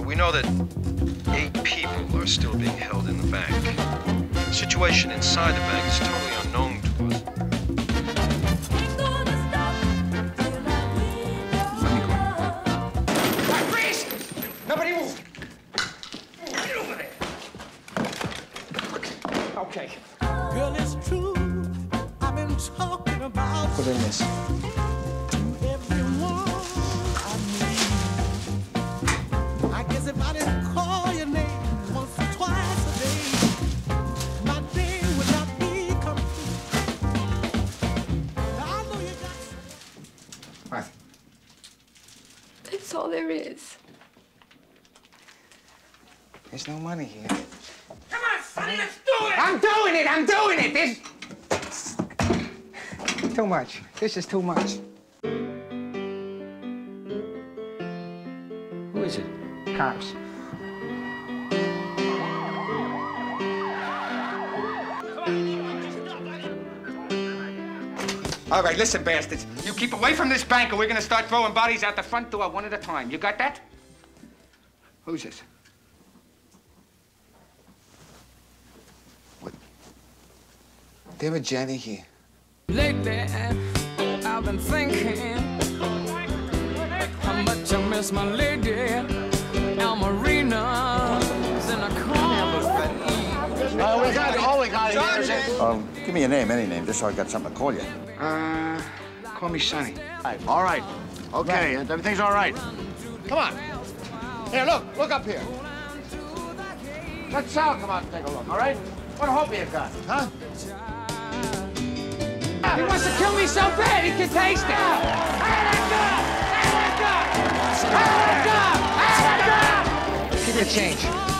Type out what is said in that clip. We know that 8 people are still being held in the bank. The situation inside the bank is totally unknown to us. Put in this. What? That's all there is. There's no money here. Come on, Sonny, let's do it! I'm doing it! I'm doing it! There's... too much. This is too much. Who is it? Cops. All right, listen, bastards. You keep away from this bank, or we're gonna start throwing bodies out the front door one at a time. You got that? Who's this? What? There are Jenny here. Lately, oh, I've been thinking how much I miss my lady, Almarina. Then I call her. We got it. Give me your name, any name, just so I got something to call you. Call me Sonny. All right. Okay, right. Everything's all right. Come on. Here, look up here. Let Sal come out and take a look, all right? What hope you got, huh? He wants to kill me so bad he can taste it. Keep your change.